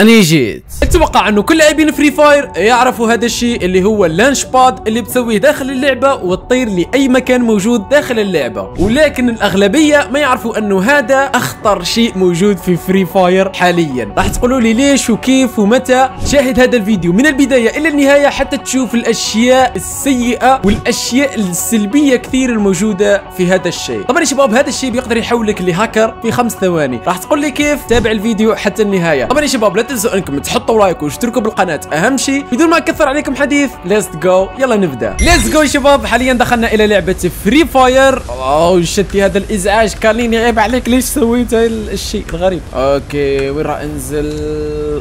أنا جيت. أتوقع أنه كل لاعبين فري فاير يعرفوا هذا الشيء اللي هو اللانش باد اللي بتسويه داخل اللعبة وتطير لأي مكان موجود داخل اللعبة، ولكن الأغلبية ما يعرفوا أنه هذا أخطر شيء موجود في فري فاير حاليا. راح تقولوا لي ليش وكيف ومتى؟ شاهد هذا الفيديو من البداية إلى النهاية حتى تشوف الأشياء السيئة والأشياء السلبية كثير الموجودة في هذا الشيء. طبعا يا شباب هذا الشيء بيقدر يحولك لهاكر في 5 ثواني. راح تقول لي كيف؟ تابع الفيديو حتى النهاية. طبعا يا شباب لا تنسوا انكم تحطوا لايك واشتركوا بالقناه، اهم شيء بدون ما اكثر عليكم حديث. ليتس جو، يلا نبدا. ليتس جو شباب. حاليا دخلنا الى لعبه فري فاير. اوه شتي هذا الازعاج كارلين، يعيب عليك، ليش سويت هذا الشيء الغريب؟ اوكي وين راح انزل؟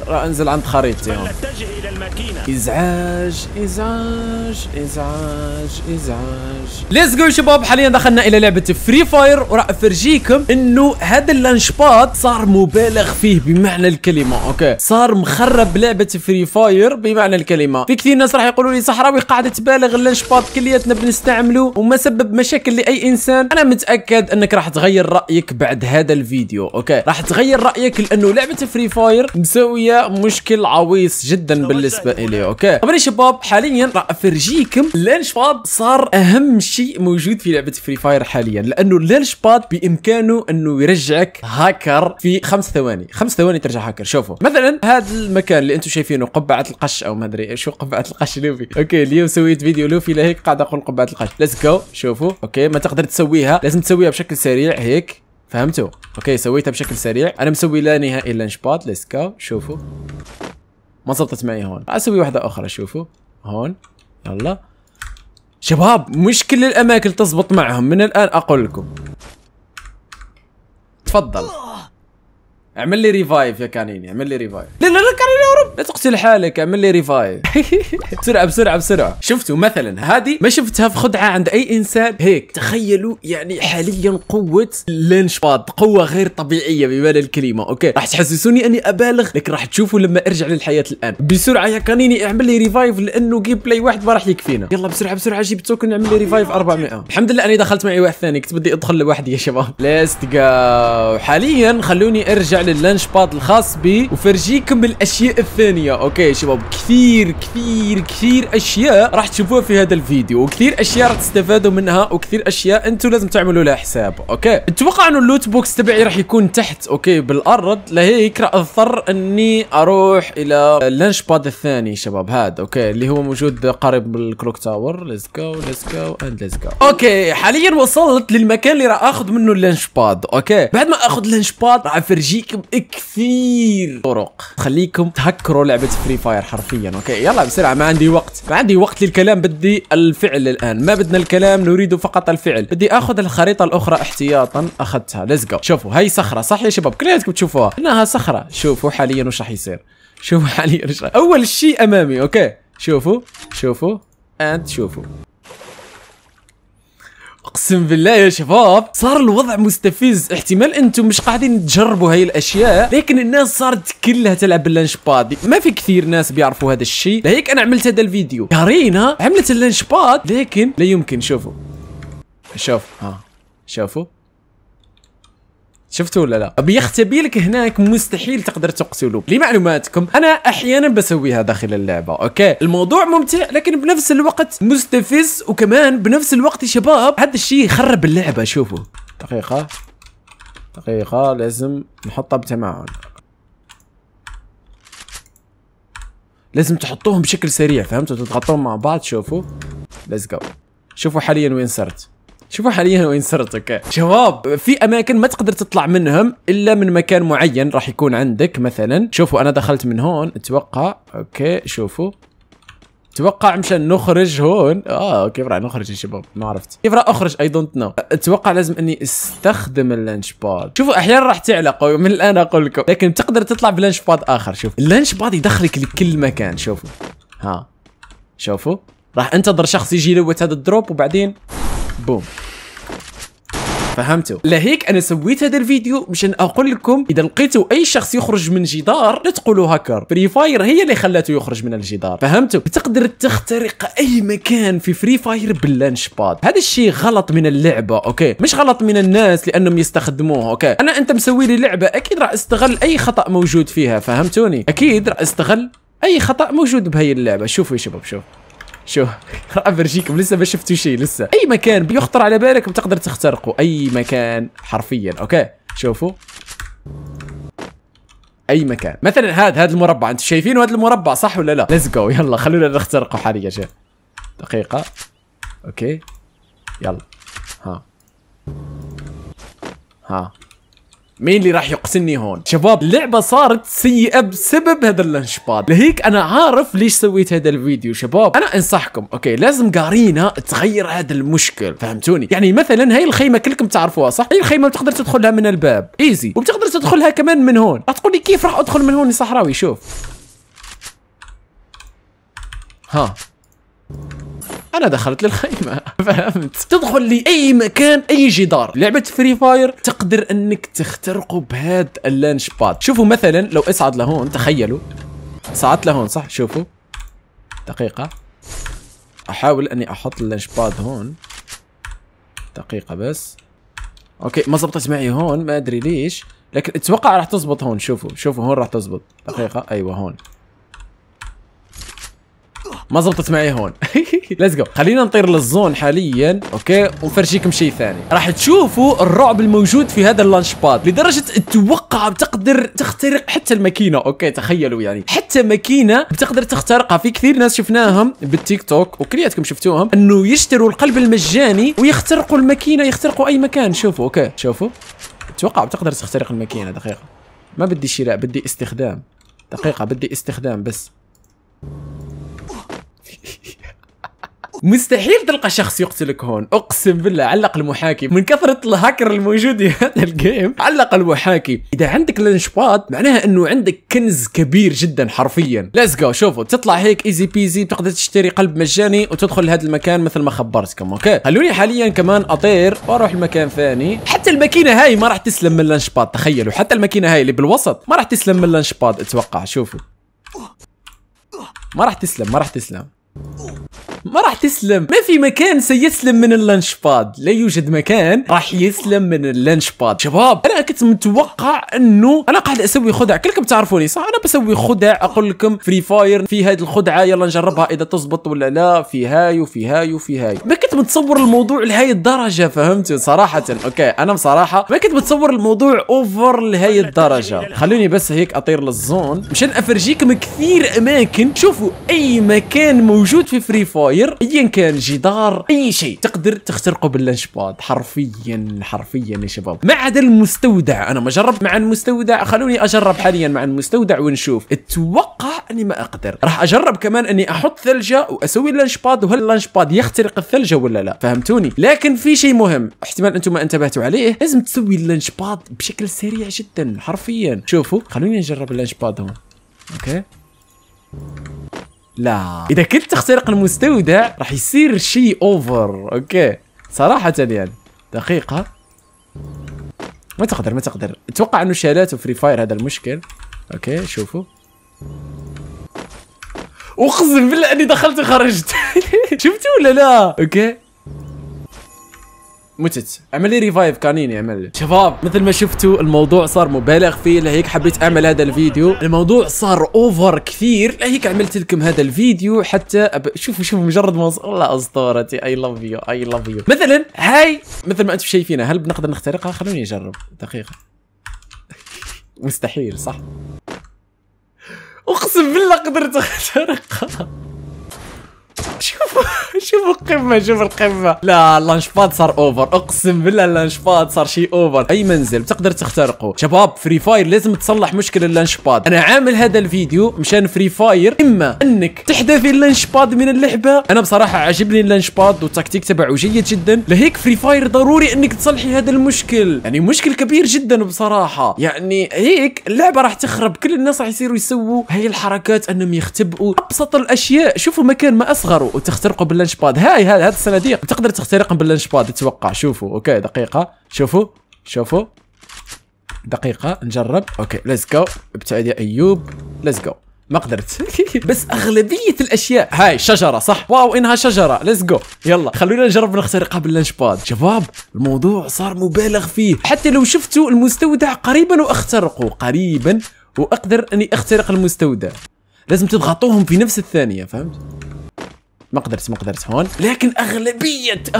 راح انزل عند خريطتي. اتجه الى الماكينه. ازعاج ازعاج ازعاج ازعاج. ليتس جو شباب. حاليا دخلنا الى لعبه فري فاير وراح افرجيكم انه هذا اللانش باد صار مبالغ فيه بمعنى الكلمه. اوكي صار مخرب لعبه فري فاير بمعنى الكلمه. في كثير ناس راح يقولوا لي صحراوي قاعده تبالغ، اللانش باد كلياتنا بنستعمله وما سبب مشاكل لاي انسان. انا متاكد انك راح تغير رايك بعد هذا الفيديو. اوكي راح تغير رايك لانه لعبه فري فاير مسويه مشكل عويص جدا بالنسبه الي. اوكي طبعا يا شباب حاليا راح افرجيكم اللانش باد صار اهم شيء موجود في لعبه فري فاير حاليا، لانه اللانش باد بامكانه انه يرجعك هاكر في 5 ثواني. 5 ثواني ترجع هاكر. شوفوا مثلا هذا المكان اللي انتم شايفينه، قبعه القش او ما ادري شو، قبعه القش لوفي. اوكي اليوم سويت فيديو لوفي لهيك قاعد اقول قبعه القش. ليتس جو. شوفوا اوكي ما تقدر تسويها، لازم تسويها بشكل سريع هيك، فهمتوا؟ اوكي سويتها بشكل سريع. انا مسوي لا نهائي لانش باد. ليتس جو. شوفوا ما زبطت معي هون، اسوي واحده اخرى. شوفوا هون. يلا شباب مش كل الاماكن تزبط معهم، من الان اقول لكم. تفضل اعمل لي ريفايف يا كانيني، اعمل لي ريفايف. لا لا لا كانيني يا رب لا تقتل حالك، اعمل لي ريفايف. بسرعه بسرعه بسرعه. شفتوا مثلا هذه ما شفتها في خدعه عند اي انسان هيك. تخيلوا يعني حاليا قوه اللانش باد قوه غير طبيعيه بمعنى الكلمه. اوكي راح تحسسوني اني ابالغ، لكن راح تشوفوا لما ارجع للحياه الان. بسرعه يا كانيني اعمل لي ريفايف لانه جيم بلاي واحد ما راح يكفينا. يلا بسرعه بسرعه جيب توكن اعمل لي ريفايف 400. الحمد لله اني دخلت معي واحد ثاني، كنت بدي ادخل لوحدي يا شباب. ليتس جو. حاليا خلوني ارجع اللانش باد الخاص بي وفرجيكم الاشياء الثانيه. اوكي شباب كثير كثير كثير اشياء راح تشوفوها في هذا الفيديو، وكثير اشياء راح تستفادوا منها، وكثير اشياء انتم لازم تعملوا لها حساب. اوكي اتوقع انه اللوت بوكس تبعي راح يكون تحت اوكي بالارض، لهيك راح اضطر اني اروح الى اللانش باد الثاني شباب هذا. اوكي اللي هو موجود قريب بالكروك تاور. ليتس جو ليتس جو اند ليتس جو. اوكي حاليا وصلت للمكان اللي راح اخذ منه اللانش باد. اوكي بعد ما اخذ اللانش باد راح افرجيك كثير طرق تخليكم تهكروا لعبه فري فاير حرفيا. اوكي يلا بسرعه، ما عندي وقت، ما عندي وقت للكلام، بدي الفعل الان. ما بدنا الكلام، نريد فقط الفعل. بدي اخذ الخريطه الاخرى احتياطا. اخذتها. ليتس جو. شوفوا هاي صخره صح يا شباب، كلياتكم تشوفوها انها صخره. شوفوا حاليا وش راح يصير. شوفوا حاليا وش اول شيء امامي. اوكي شوفوا شوفوا انت شوفوا. اقسم بالله يا شباب صار الوضع مستفز. احتمال انتم مش قاعدين تجربوا هاي الاشياء، لكن الناس صارت كلها تلعب باللانش باد. ما في كثير ناس بيعرفوا هذا الشيء، لهيك انا عملت هذا الفيديو. كارينا عملت اللانش باد لكن لا يمكن. شوفوا شوف ها شوفوا شفتوا ولا لا؟ بيختبي لك هناك، مستحيل تقدر تقتله. لمعلوماتكم انا احيانا بسويها داخل اللعبه. اوكي الموضوع ممتع لكن بنفس الوقت مستفز، وكمان بنفس الوقت يا شباب هذا الشيء يخرب اللعبه. شوفوا دقيقه دقيقه لازم نحطها بتمعن، لازم تحطوهم بشكل سريع فهمتوا، تضغطوهم مع بعض. شوفوا ليتس جو. شوفوا حاليا وين صرت، شوفوا حاليا وين صرت. اوكي شباب في اماكن ما تقدر تطلع منهم الا من مكان معين راح يكون عندك. مثلا شوفوا انا دخلت من هون اتوقع. اوكي شوفوا اتوقع مشان نخرج هون. كيف راح نخرج يا شباب؟ ما عرفت كيف راح اخرج. اي دونت نو. اتوقع لازم اني استخدم اللانش باد. شوفوا احيانا راح تعلق، من الان اقول لكم، لكن تقدر تطلع بلانش باد اخر. شوف اللانش باد يدخلك لكل مكان. شوفوا ها شوفوا راح انتظر شخص يجي يلوت هذا الدروب وبعدين بوم. فهمتوا؟ لهيك انا سويت هذا الفيديو مشان اقول لكم اذا لقيتوا اي شخص يخرج من جدار لا تقولوا هاكر، فري فاير هي اللي خلاته يخرج من الجدار، فهمتوا؟ تقدر تخترق اي مكان في فري فاير باللانش باد، هذا الشيء غلط من اللعبه، اوكي؟ مش غلط من الناس لانهم يستخدموه، اوكي؟ انت مسوي لي لعبه اكيد راح استغل اي خطا موجود فيها، فهمتوني؟ اكيد راح استغل اي خطا موجود بهي اللعبه. شوفوا يا شباب، شوف راح افرجيكم، لسه ما شفتوا شيء لسه. اي مكان بيخطر على بالك بتقدر تخترقه، اي مكان حرفيا، اوكي؟ شوفوا اي مكان، مثلا هذا المربع، انتم شايفينه هذا المربع صح ولا لا؟ ليتس جو، يلا خلونا نخترقه حاليا. شوف دقيقه، اوكي يلا، ها مين اللي راح يقتلني هون؟ شباب اللعبة صارت سيئة بسبب هذا اللانش باد، لهيك أنا عارف ليش سويت هذا الفيديو. شباب أنا أنصحكم، أوكي، لازم قارينا تغير هذا المشكل، فهمتوني؟ يعني مثلا هاي الخيمة كلكم تعرفوها صح؟ هاي الخيمة بتقدر تدخلها من الباب، إيزي، وبتقدر تدخلها كمان من هون. راح تقولي كيف راح أدخل من هون يا صحراوي؟ شوف، ها أنا دخلت للخيمة، فهمت؟ تدخل لي أي مكان، أي جدار. لعبة فري فاير تقدر أنك تخترقه بهذا اللانش باد. شوفوا مثلا لو أصعد لهون، تخيلوا صعدت لهون صح؟ شوفوا دقيقة، أحاول أني أحط اللانش باد هون، دقيقة بس، أوكي ما زبطت معي هون، ما أدري ليش، لكن أتوقع راح تزبط هون. شوفوا هون راح تزبط، دقيقة، أيوه هون ما زبطت معي هون. ليتس جو، خلينا نطير للزون حاليا، اوكي، ونفرجيكم شيء ثاني. راح تشوفوا الرعب الموجود في هذا اللانش باد لدرجه اتوقع بتقدر تخترق حتى الماكينه، اوكي؟ تخيلوا يعني حتى ماكينه بتقدر تخترقها. في كثير ناس شفناهم بالتيك توك وكلياتكم شفتوهم انه يشتروا القلب المجاني ويخترقوا الماكينه، يخترقوا اي مكان. شوفوا، اوكي شوفوا، اتوقع بتقدر تخترق الماكينه. دقيقه، ما بدي شراء، بدي استخدام. دقيقه، بدي استخدام بس. مستحيل تلقى شخص يقتلك هون، اقسم بالله. علق المحاكي من كثرة الهاكر الموجود في هذا الجيم. علق المحاكي، اذا عندك لانش باد معناها انه عندك كنز كبير جدا حرفيا. ليتس جو، شوفوا تطلع هيك ايزي بيزي، بتقدر تشتري قلب مجاني وتدخل لهذا المكان مثل ما خبرتكم، اوكي؟ خلوني حاليا كمان اطير واروح لمكان ثاني. حتى الماكينة هاي ما راح تسلم من اللانش باد، تخيلوا حتى الماكينة هاي اللي بالوسط ما راح تسلم من اللانش باد، اتوقع. شوفوا ما راح تسلم، ما في مكان سيسلم من اللانش باد، لا يوجد مكان راح يسلم من اللانش باد. شباب انا كنت متوقع انه انا قاعد اسوي خدع، كلكم تعرفوني صح؟ انا بسوي خدع، اقول لكم فري فاير في هذه الخدعه، يلا نجربها اذا تزبط ولا لا، في هاي وفي هاي وفي هاي. ما كنت متصور الموضوع لهي الدرجه، فهمتوا؟ صراحه اوكي، انا بصراحه ما كنت متصور الموضوع اوفر لهي الدرجه. خلوني بس هيك اطير للزون مشان افرجيكم كثير اماكن. شوفوا اي مكان موجود في فري فاير، ايا كان، جدار، اي شيء تقدر تخترقه باللانش باد حرفيا يا شباب، ما عدا المستودع. انا ما جربت مع المستودع، خلوني اجرب حاليا مع المستودع ونشوف. اتوقع اني ما اقدر، راح اجرب كمان اني احط ثلجه واسوي اللانش باد، وهل اللانش باد يخترق الثلجه ولا لا، فهمتوني؟ لكن في شيء مهم احتمال انتم ما انتبهتوا عليه، لازم تسوي اللانش باد بشكل سريع جدا حرفيا. شوفوا خلوني نجرب اللانش باد هون، اوكي؟ لا، إذا كنت تخترق المستودع راح يصير شيء أوفر، أوكي؟ صراحة يعني، دقيقة، ما تقدر أتوقع إنه شالات وفري فاير هذا المشكل، أوكي؟ شوفوا، أقسم بالله إني دخلت وخرجت. شفتوا ولا لا؟ أوكي؟ متت، اعمل لي ريفايف كانيني، اعمل لي. شباب مثل ما شفتوا الموضوع صار مبالغ فيه، لهيك حبيت اعمل هذا الفيديو. الموضوع صار اوفر كثير، لهيك عملت لكم هذا الفيديو حتى شوفوا مجرد ما والله اسطورتي، اي لاف يو مثلا هاي مثل ما انتم شايفينها، هل بنقدر نخترقها؟ خلوني اجرب دقيقة. مستحيل صح؟ اقسم بالله قدرت اخترقها. شوفوا القمة، لا اللانش باد صار اوفر، اقسم بالله اللانش باد صار شيء اوفر. اي منزل بتقدر تخترقه. شباب فري فاير لازم تصلح مشكلة اللانش باد. انا عامل هذا الفيديو مشان فري فاير، اما انك تحذف اللانش باد من اللعبة. انا بصراحة عجبني اللانش باد والتكتيك تبعه جيد جدا، لهيك فري فاير ضروري انك تصلحي هذا المشكل، يعني مشكل كبير جدا بصراحة. يعني هيك اللعبة راح تخرب، كل الناس راح يصيروا يسووا هي الحركات انهم يختبئوا ابسط الاشياء. شوفوا مكان ما اصغروا وتخترقوا باللانش الانشباد. هاي هاد الصناديق تقدر تخترقهم بالانشباد اتوقع. شوفوا اوكي دقيقه، شوفوا دقيقه نجرب. اوكي ليتس جو، ابتعد يا ايوب ليتس جو. ما قدرت بس اغلبيه الاشياء. هاي شجره صح، واو انها شجره. ليتس جو يلا خلونا نجرب نخترقها باللانشباد. شباب الموضوع صار مبالغ فيه، حتى لو شفتوا المستودع قريبا واخترقوا قريبا، واقدر اني اخترق المستودع. لازم تضغطوهم في نفس الثانيه، فهمت؟ ما قدرت هون. لكن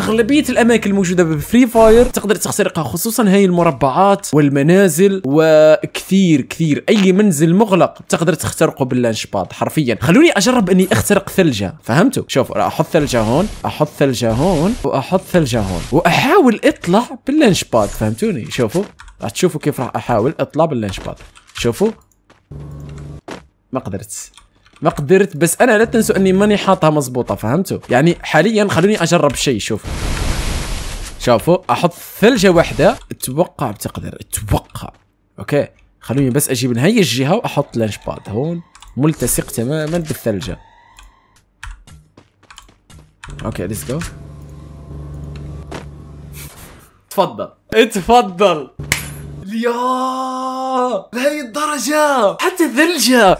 اغلبيه الاماكن الموجوده بفري فاير تقدر تخترقها، خصوصا هاي المربعات والمنازل وكثير كثير. اي منزل مغلق تقدر تخترقه باللانشباد حرفيا. خلوني اجرب اني اخترق ثلجه، فهمتوا؟ شوفوا احط ثلجه هون، احط ثلجه هون، واحط ثلجه هون، واحاول اطلع باللانشباد، فهمتوني؟ شوفوا راح تشوفوا كيف راح احاول اطلع باللانشباد. شوفوا ما قدرت بس انا لا تنسوا اني ماني حاطها مضبوطه، فهمتوا؟ يعني حاليا خلوني اجرب شيء. شوفوا احط ثلجه واحده، اتوقع بتقدر، اتوقع. اوكي خلوني بس اجيب من هي الجهه واحط لانش باد هون ملتصق تماما بالثلجه. اوكي ليتس جو. اتفضل يا لهي الدرجة. حتى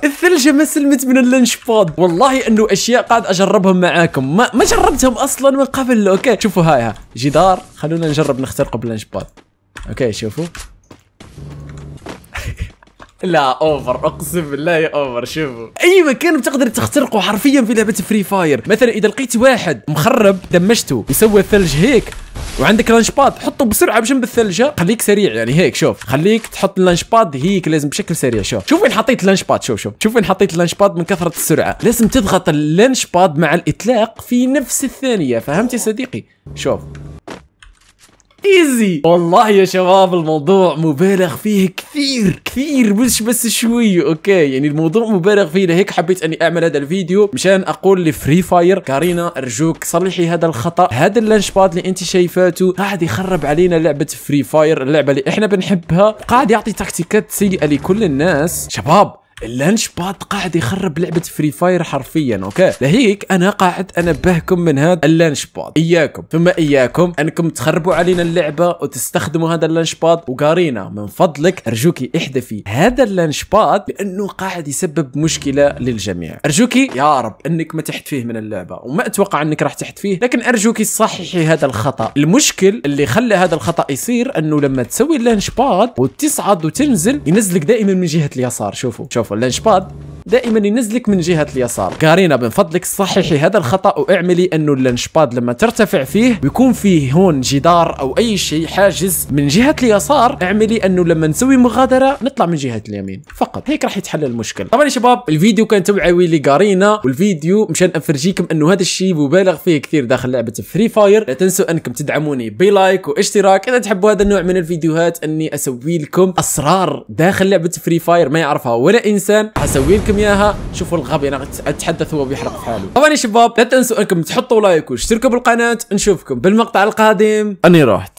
الثلجة ما سلمت من اللانشباد. والله انه اشياء قاعد اجربهم معاكم ما جربتهم اصلا من قبل. اوكي شوفوا هاي جدار، خلونا نجرب نخترقه باللانشباد. اوكي شوفوا لا اوفر، اقسم بالله اوفر. شوفوا اي مكان بتقدر تخترقه حرفيا في لعبه فري فاير. مثلا اذا لقيت واحد مخرب دمجته يسوي الثلج هيك وعندك لانش باد، حطه بسرعه بجنب الثلجه، خليك سريع يعني هيك. شوف خليك تحط اللانش باد هيك، لازم بشكل سريع. شوف وين حطيت اللانش باد، شوف وين حطيت اللانش باد من كثره السرعه. لازم تضغط اللانش باد مع الاطلاق في نفس الثانيه، فهمت يا صديقي؟ شوف ايزي. والله يا شباب الموضوع مبالغ فيه كثير مش بس شوي. اوكي يعني الموضوع مبالغ فيه، لهيك حبيت اني اعمل هذا الفيديو مشان اقول لفري فاير كارينا ارجوك صلحي هذا الخطا. هذا اللانش باد اللي انت شايفاته قاعد يخرب علينا لعبه فري فاير، اللعبه اللي احنا بنحبها، قاعد يعطي تكتيكات سيئه لكل الناس. شباب اللانش باد قاعد يخرب لعبه فري فاير حرفيا. اوكي لهيك انا قاعد انبهكم من هذا اللانش باد، اياكم ثم اياكم انكم تخربوا علينا اللعبه وتستخدموا هذا اللانش باد. وكارينا من فضلك ارجوكي احذفي هذا اللانش باد لانه قاعد يسبب مشكله للجميع. ارجوكي يا رب انك ما تحتفيه من اللعبه، وما اتوقع انك راح تحتفيه، لكن ارجوكي صححي هذا الخطا. المشكل اللي خلى هذا الخطا يصير انه لما تسوي اللانش باد وتصعد وتنزل ينزلك دائما من جهه اليسار. شوفوا اللانش باد دائما ينزلك من جهه اليسار. كارينا من فضلك صححي هذا الخطا واعملي انه اللانش باد لما ترتفع فيه ويكون فيه هون جدار او اي شيء حاجز من جهه اليسار، اعملي انه لما نسوي مغادره نطلع من جهه اليمين فقط، هيك راح يتحل المشكل. طبعا يا شباب الفيديو كان توعوي لكارينا، والفيديو مشان افرجيكم انه هذا الشيء مبالغ فيه كثير داخل لعبه فري فاير. لا تنسوا انكم تدعموني بلايك واشتراك اذا تحبوا هذا النوع من الفيديوهات، اني اسوي لكم اسرار داخل لعبه فري فاير ما يعرفها ولا انسان، حسوي لكم اياها. شوفوا الغبي انا اتحدث هو بيحرق في حاله. طبعا يا شباب لا تنسوا انكم تحطوا لايك واشتركوا بالقناه، نشوفكم بالمقطع القادم. اني رحت.